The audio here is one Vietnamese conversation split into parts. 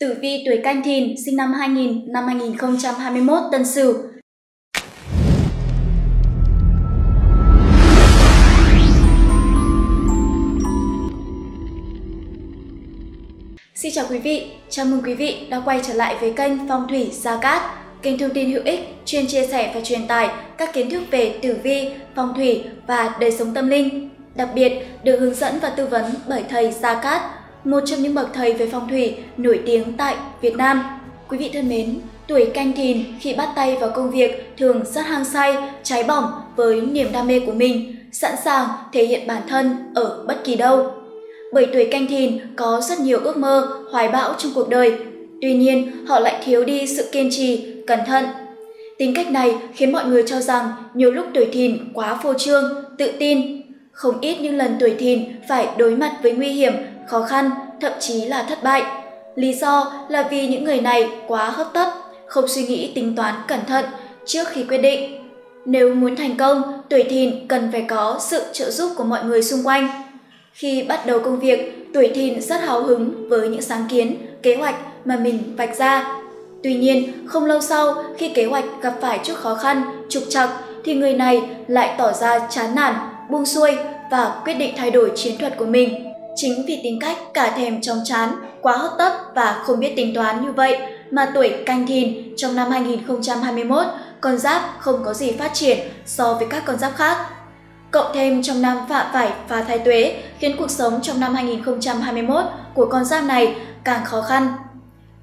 Tử vi tuổi Canh Thìn, sinh năm 2000, năm 2021, Tân Sửu. Xin chào quý vị, chào mừng quý vị đã quay trở lại với kênh Phong thủy Gia Cát, kênh thông tin hữu ích, chuyên chia sẻ và truyền tải các kiến thức về tử vi, phong thủy và đời sống tâm linh. Đặc biệt, được hướng dẫn và tư vấn bởi thầy Gia Cát, một trong những bậc thầy về phong thủy nổi tiếng tại Việt Nam. Quý vị thân mến, tuổi Canh Thìn khi bắt tay vào công việc thường rất hăng say, cháy bỏng với niềm đam mê của mình, sẵn sàng thể hiện bản thân ở bất kỳ đâu. Bởi tuổi Canh Thìn có rất nhiều ước mơ, hoài bão trong cuộc đời, tuy nhiên họ lại thiếu đi sự kiên trì, cẩn thận. Tính cách này khiến mọi người cho rằng nhiều lúc tuổi Thìn quá phô trương, tự tin. Không ít những lần tuổi Thìn phải đối mặt với nguy hiểm, khó khăn, thậm chí là thất bại. Lý do là vì những người này quá hấp tấp, không suy nghĩ tính toán cẩn thận trước khi quyết định. Nếu muốn thành công, tuổi Thìn cần phải có sự trợ giúp của mọi người xung quanh. Khi bắt đầu công việc, tuổi Thìn rất hào hứng với những sáng kiến, kế hoạch mà mình vạch ra. Tuy nhiên, không lâu sau, khi kế hoạch gặp phải chút khó khăn, trục trặc, thì người này lại tỏ ra chán nản, buông xuôi và quyết định thay đổi chiến thuật của mình. Chính vì tính cách cả thèm chóng chán, quá hấp tấp và không biết tính toán như vậy mà tuổi Canh Thìn trong năm 2021, con giáp không có gì phát triển so với các con giáp khác. Cộng thêm trong năm Phạ Vải và Thái Tuế khiến cuộc sống trong năm 2021 của con giáp này càng khó khăn.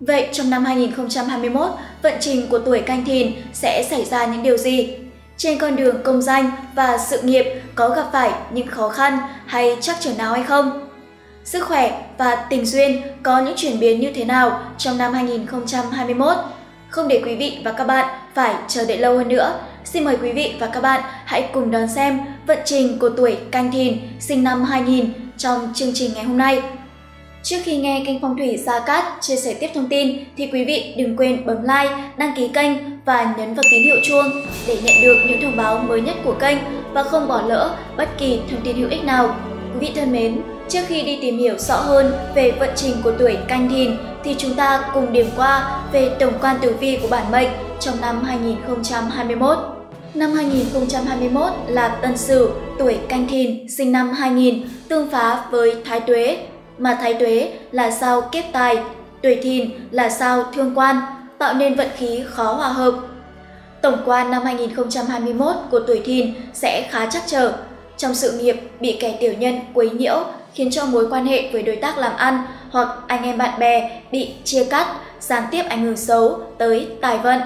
Vậy trong năm 2021, vận trình của tuổi Canh Thìn sẽ xảy ra những điều gì? Trên con đường công danh và sự nghiệp có gặp phải những khó khăn hay trắc trở nào hay không? Sức khỏe và tình duyên có những chuyển biến như thế nào trong năm 2021? Không để quý vị và các bạn phải chờ đợi lâu hơn nữa, xin mời quý vị và các bạn hãy cùng đón xem vận trình của tuổi Canh Thìn sinh năm 2000 trong chương trình ngày hôm nay. Trước khi nghe kênh Phong thủy Gia Cát chia sẻ tiếp thông tin thì quý vị đừng quên bấm like, đăng ký kênh và nhấn vào tín hiệu chuông để nhận được những thông báo mới nhất của kênh và không bỏ lỡ bất kỳ thông tin hữu ích nào. Quý vị thân mến, trước khi đi tìm hiểu rõ hơn về vận trình của tuổi Canh Thìn thì chúng ta cùng điểm qua về tổng quan tử vi của bản mệnh trong năm 2021. Năm 2021 là Tân Sửu, tuổi Canh Thìn sinh năm 2000 tương phá với Thái Tuế, mà Thái Tuế là sao kiếp tài, tuổi Thìn là sao thương quan, tạo nên vận khí khó hòa hợp. Tổng quan năm 2021 của tuổi Thìn sẽ khá trắc trở. Trong sự nghiệp bị kẻ tiểu nhân quấy nhiễu khiến cho mối quan hệ với đối tác làm ăn hoặc anh em bạn bè bị chia cắt, gián tiếp ảnh hưởng xấu tới tài vận.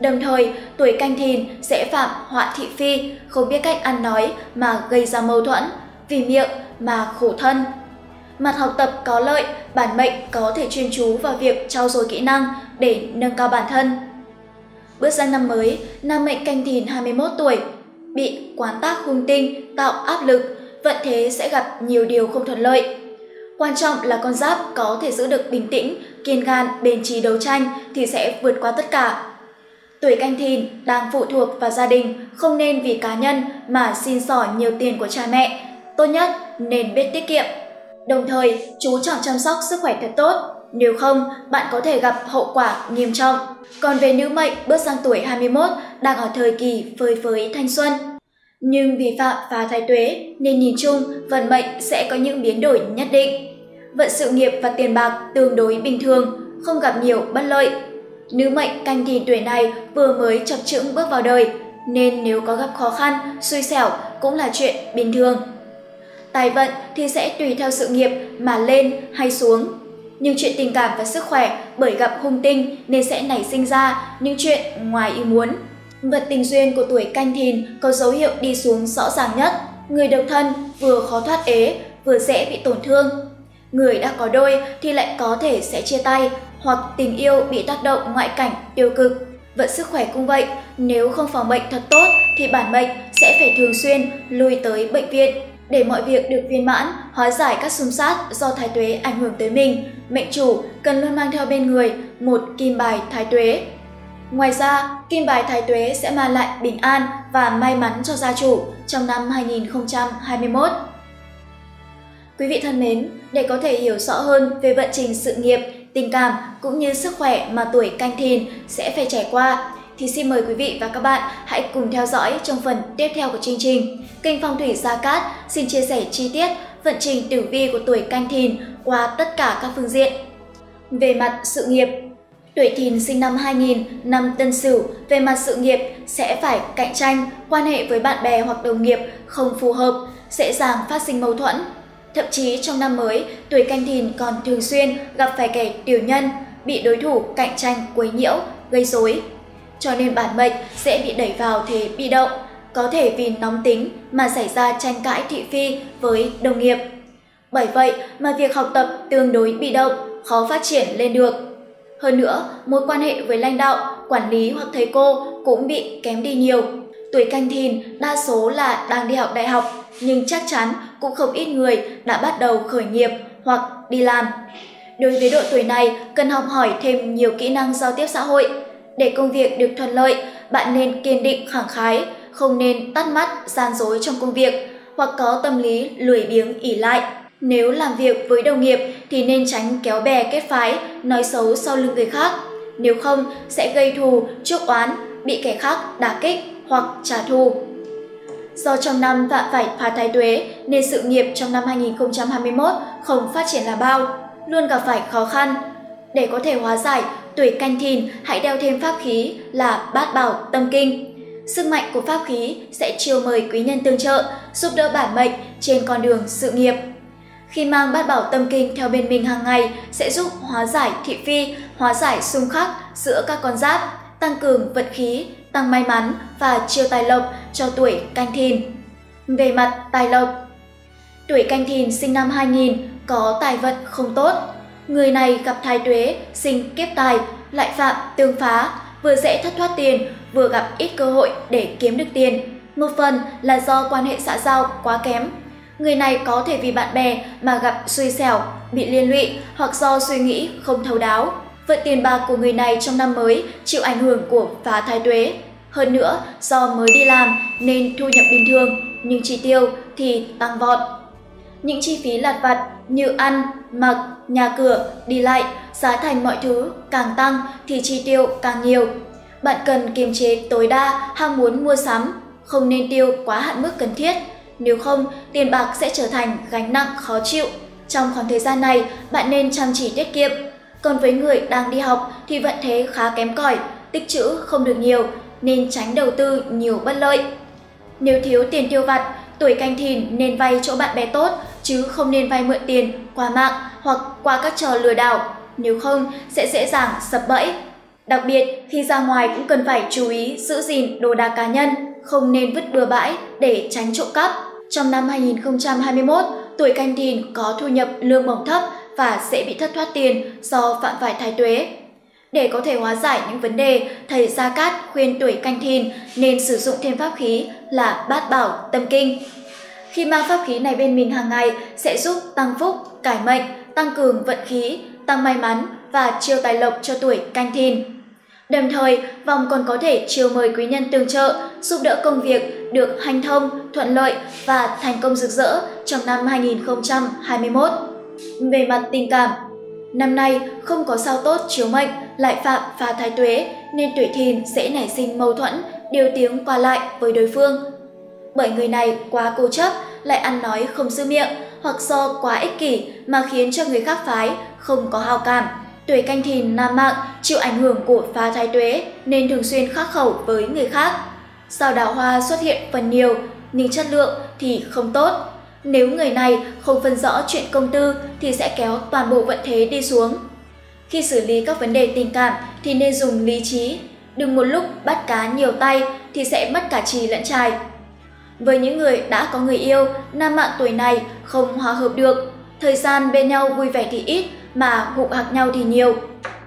Đồng thời, tuổi Canh Thìn sẽ phạm họa thị phi, không biết cách ăn nói mà gây ra mâu thuẫn, vì miệng mà khổ thân. Mặt học tập có lợi, bản mệnh có thể chuyên chú vào việc trau dồi kỹ năng để nâng cao bản thân. Bước sang năm mới, nam mệnh Canh Thìn 21 tuổi, bị quán tác hung tinh, tạo áp lực, vận thế sẽ gặp nhiều điều không thuận lợi. Quan trọng là con giáp có thể giữ được bình tĩnh, kiên gan, bền trí đấu tranh thì sẽ vượt qua tất cả. Tuổi Canh Thìn đang phụ thuộc vào gia đình, không nên vì cá nhân mà xin xỏ nhiều tiền của cha mẹ. Tốt nhất nên biết tiết kiệm. Đồng thời, chú trọng chăm sóc sức khỏe thật tốt, nếu không bạn có thể gặp hậu quả nghiêm trọng. Còn về nữ mệnh bước sang tuổi 21 đang ở thời kỳ phơi phới thanh xuân. Nhưng vì phạm phá Thái Tuế nên nhìn chung vận mệnh sẽ có những biến đổi nhất định. Vận sự nghiệp và tiền bạc tương đối bình thường, không gặp nhiều bất lợi. Nữ mệnh Canh Thìn tuổi này vừa mới chập chững bước vào đời nên nếu có gặp khó khăn, xui xẻo cũng là chuyện bình thường. Tài vận thì sẽ tùy theo sự nghiệp mà lên hay xuống. Nhưng chuyện tình cảm và sức khỏe bởi gặp hung tinh nên sẽ nảy sinh ra những chuyện ngoài ý muốn. Vận tình duyên của tuổi Canh Thìn có dấu hiệu đi xuống rõ ràng nhất. Người độc thân vừa khó thoát ế, vừa dễ bị tổn thương. Người đã có đôi thì lại có thể sẽ chia tay hoặc tình yêu bị tác động ngoại cảnh tiêu cực. Vận sức khỏe cũng vậy, nếu không phòng bệnh thật tốt thì bản mệnh sẽ phải thường xuyên lui tới bệnh viện. Để mọi việc được viên mãn, hóa giải các xung sát do Thái Tuế ảnh hưởng tới mình, mệnh chủ cần luôn mang theo bên người một kim bài Thái Tuế. Ngoài ra, kim bài Thái Tuế sẽ mang lại bình an và may mắn cho gia chủ trong năm 2021. Quý vị thân mến, để có thể hiểu rõ hơn về vận trình sự nghiệp, tình cảm cũng như sức khỏe mà tuổi Canh Thìn sẽ phải trải qua, thì xin mời quý vị và các bạn hãy cùng theo dõi trong phần tiếp theo của chương trình. Kênh Phong thủy Gia Cát xin chia sẻ chi tiết vận trình tử vi của tuổi Canh Thìn qua tất cả các phương diện. Về mặt sự nghiệp, tuổi Thìn sinh năm 2000, năm Tân Sửu, về mặt sự nghiệp sẽ phải cạnh tranh, quan hệ với bạn bè hoặc đồng nghiệp không phù hợp, dễ dàng phát sinh mâu thuẫn. Thậm chí trong năm mới, tuổi Canh Thìn còn thường xuyên gặp phải kẻ tiểu nhân, bị đối thủ cạnh tranh quấy nhiễu, gây rối. Cho nên bản mệnh sẽ bị đẩy vào thế bị động, có thể vì nóng tính mà xảy ra tranh cãi thị phi với đồng nghiệp. Bởi vậy mà việc học tập tương đối bị động, khó phát triển lên được. Hơn nữa, mối quan hệ với lãnh đạo, quản lý hoặc thầy cô cũng bị kém đi nhiều. Tuổi Canh Thìn đa số là đang đi học đại học, nhưng chắc chắn cũng không ít người đã bắt đầu khởi nghiệp hoặc đi làm. Đối với độ tuổi này, cần học hỏi thêm nhiều kỹ năng giao tiếp xã hội. Để công việc được thuận lợi, bạn nên kiên định khẳng khái, không nên tắt mắt, gian dối trong công việc hoặc có tâm lý lười biếng ỷ lại. Nếu làm việc với đồng nghiệp thì nên tránh kéo bè kết phái, nói xấu sau lưng người khác. Nếu không sẽ gây thù, chuốc oán, bị kẻ khác đả kích hoặc trả thù. Do trong năm vạ phải phá thái tuế nên sự nghiệp trong năm 2021 không phát triển là bao, luôn gặp phải khó khăn. Để có thể hóa giải, tuổi Canh Thìn hãy đeo thêm pháp khí là bát bảo tâm kinh. Sức mạnh của pháp khí sẽ chiêu mời quý nhân tương trợ, giúp đỡ bản mệnh trên con đường sự nghiệp. Khi mang bát bảo tâm kinh theo bên mình hàng ngày sẽ giúp hóa giải thị phi, hóa giải xung khắc giữa các con giáp, tăng cường vận khí, tăng may mắn và chiêu tài lộc cho tuổi Canh Thìn. Về mặt tài lộc, tuổi Canh Thìn sinh năm 2000 có tài vận không tốt. Người này gặp thái tuế, sinh kiếp tài, lại phạm tương phá, vừa dễ thất thoát tiền, vừa gặp ít cơ hội để kiếm được tiền. Một phần là do quan hệ xã giao quá kém. Người này có thể vì bạn bè mà gặp xui xẻo, bị liên lụy hoặc do suy nghĩ không thấu đáo. Vận tiền bạc của người này trong năm mới chịu ảnh hưởng của phá thái tuế. Hơn nữa, do mới đi làm nên thu nhập bình thường, nhưng chi tiêu thì tăng vọt. Những chi phí lặt vặt như ăn, mặc, nhà cửa, đi lại, giá thành mọi thứ càng tăng thì chi tiêu càng nhiều. Bạn cần kiềm chế tối đa ham muốn mua sắm, không nên tiêu quá hạn mức cần thiết. Nếu không, tiền bạc sẽ trở thành gánh nặng khó chịu. Trong khoảng thời gian này, bạn nên chăm chỉ tiết kiệm. Còn với người đang đi học thì vận thế khá kém cỏi, tích trữ không được nhiều, nên tránh đầu tư nhiều bất lợi. Nếu thiếu tiền tiêu vặt, tuổi Canh Thìn nên vay chỗ bạn bè tốt, chứ không nên vay mượn tiền qua mạng hoặc qua các trò lừa đảo, nếu không sẽ dễ dàng sập bẫy. Đặc biệt, khi ra ngoài cũng cần phải chú ý giữ gìn đồ đạc cá nhân, không nên vứt bừa bãi để tránh trộm cắp. Trong năm 2021, tuổi Canh Thìn có thu nhập lương bổng thấp và sẽ bị thất thoát tiền do phạm phải thái tuế. Để có thể hóa giải những vấn đề, thầy Gia Cát khuyên tuổi Canh Thìn nên sử dụng thêm pháp khí là bát bảo tâm kinh. Khi mang pháp khí này bên mình hàng ngày sẽ giúp tăng phúc, cải mệnh, tăng cường vận khí, tăng may mắn và chiêu tài lộc cho tuổi Canh Thìn. Đồng thời, vòng còn có thể chiêu mời quý nhân tương trợ, giúp đỡ công việc được hanh thông, thuận lợi và thành công rực rỡ trong năm 2021. Về mặt tình cảm, năm nay không có sao tốt chiếu mệnh, lại phạm phá thái tuế nên tuổi Thìn sẽ nảy sinh mâu thuẫn, điều tiếng qua lại với đối phương. Bởi người này quá cố chấp, lại ăn nói không giữ miệng hoặc do quá ích kỷ mà khiến cho người khác phái không có hào cảm. Tuổi Canh Thìn nam mạng chịu ảnh hưởng của phá thái tuế nên thường xuyên khắc khẩu với người khác. Sao đào hoa xuất hiện phần nhiều nhưng chất lượng thì không tốt. Nếu người này không phân rõ chuyện công tư thì sẽ kéo toàn bộ vận thế đi xuống. Khi xử lý các vấn đề tình cảm thì nên dùng lý trí, đừng một lúc bắt cá nhiều tay thì sẽ mất cả chì lẫn chài. Với những người đã có người yêu, nam mạng tuổi này không hòa hợp được, thời gian bên nhau vui vẻ thì ít mà hụt hạc nhau thì nhiều.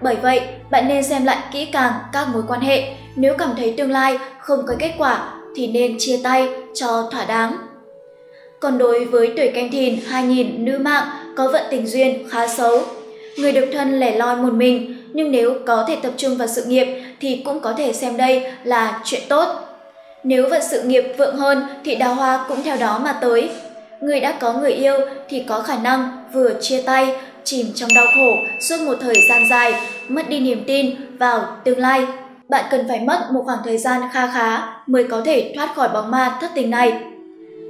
Bởi vậy, bạn nên xem lại kỹ càng các mối quan hệ, nếu cảm thấy tương lai không có kết quả thì nên chia tay cho thỏa đáng. Còn đối với tuổi Canh Thìn 2000 nữ mạng có vận tình duyên khá xấu. Người độc thân lẻ loi một mình, nhưng nếu có thể tập trung vào sự nghiệp thì cũng có thể xem đây là chuyện tốt. Nếu vận sự nghiệp vượng hơn thì đào hoa cũng theo đó mà tới. Người đã có người yêu thì có khả năng vừa chia tay chìm trong đau khổ suốt một thời gian dài, mất đi niềm tin vào tương lai. Bạn cần phải mất một khoảng thời gian khá mới có thể thoát khỏi bóng ma thất tình này.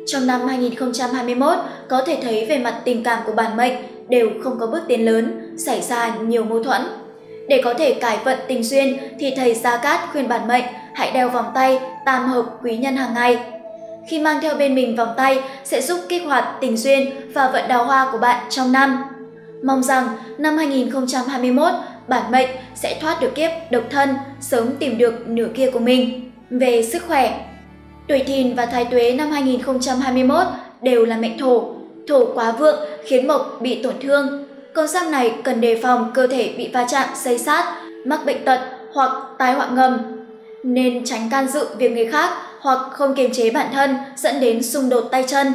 Trong năm 2021, có thể thấy về mặt tình cảm của bản mệnh đều không có bước tiến lớn, xảy ra nhiều mâu thuẫn. Để có thể cải vận tình duyên thì thầy Gia Cát khuyên bản mệnh hãy đeo vòng tay tam hợp quý nhân hàng ngày. Khi mang theo bên mình vòng tay sẽ giúp kích hoạt tình duyên và vận đào hoa của bạn trong năm. Mong rằng năm 2021, bản mệnh sẽ thoát được kiếp độc thân, sớm tìm được nửa kia của mình. Về sức khỏe, tuổi Thìn và Thái Tuế năm 2021 đều là mệnh thổ. Thổ quá vượng khiến mộc bị tổn thương. Con giáp này cần đề phòng cơ thể bị va chạm xây sát, mắc bệnh tật hoặc tai họa ngầm. Nên tránh can dự việc người khác hoặc không kiềm chế bản thân dẫn đến xung đột tay chân.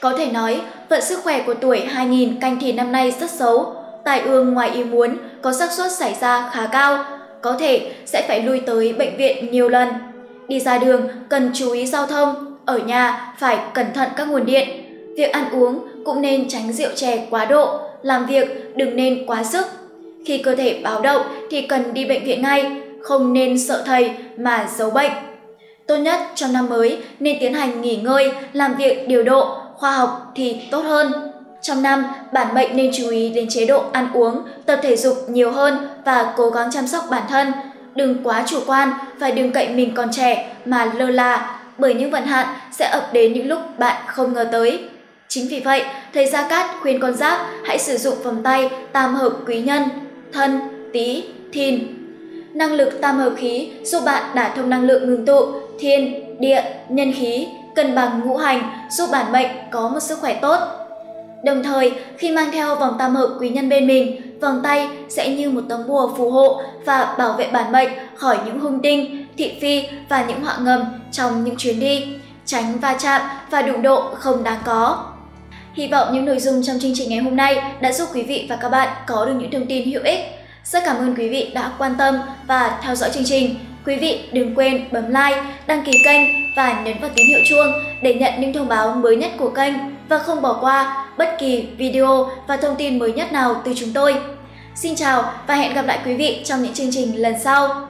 Có thể nói, vận sức khỏe của tuổi 2000 Canh Thìn năm nay rất xấu. Tài ương ngoài ý muốn có xác suất xảy ra khá cao, có thể sẽ phải lui tới bệnh viện nhiều lần. Đi ra đường cần chú ý giao thông, ở nhà phải cẩn thận các nguồn điện. Việc ăn uống cũng nên tránh rượu chè quá độ, làm việc đừng nên quá sức. Khi cơ thể báo động thì cần đi bệnh viện ngay, không nên sợ thầy mà giấu bệnh. Tốt nhất trong năm mới nên tiến hành nghỉ ngơi, làm việc điều độ, khoa học thì tốt hơn. Trong năm, bản mệnh nên chú ý đến chế độ ăn uống, tập thể dục nhiều hơn và cố gắng chăm sóc bản thân. Đừng quá chủ quan và đừng cậy mình còn trẻ mà lơ là, bởi những vận hạn sẽ ập đến những lúc bạn không ngờ tới. Chính vì vậy, thầy Gia Cát khuyên con giáp hãy sử dụng vòng tay tam hợp quý nhân, Thân, Tý, Thìn. Năng lực tam hợp khí giúp bạn đả thông năng lượng ngưng tụ, thiên, địa, nhân khí, cân bằng ngũ hành giúp bản mệnh có một sức khỏe tốt. Đồng thời, khi mang theo vòng tam hợp quý nhân bên mình, vòng tay sẽ như một tấm bùa phù hộ và bảo vệ bản mệnh khỏi những hung tinh, thị phi và những họa ngầm trong những chuyến đi, tránh va chạm và đụng độ không đáng có. Hy vọng những nội dung trong chương trình ngày hôm nay đã giúp quý vị và các bạn có được những thông tin hữu ích. Rất cảm ơn quý vị đã quan tâm và theo dõi chương trình. Quý vị đừng quên bấm like, đăng ký kênh và nhấn vào tín hiệu chuông để nhận những thông báo mới nhất của kênh và không bỏ qua bất kỳ video và thông tin mới nhất nào từ chúng tôi. Xin chào và hẹn gặp lại quý vị trong những chương trình lần sau.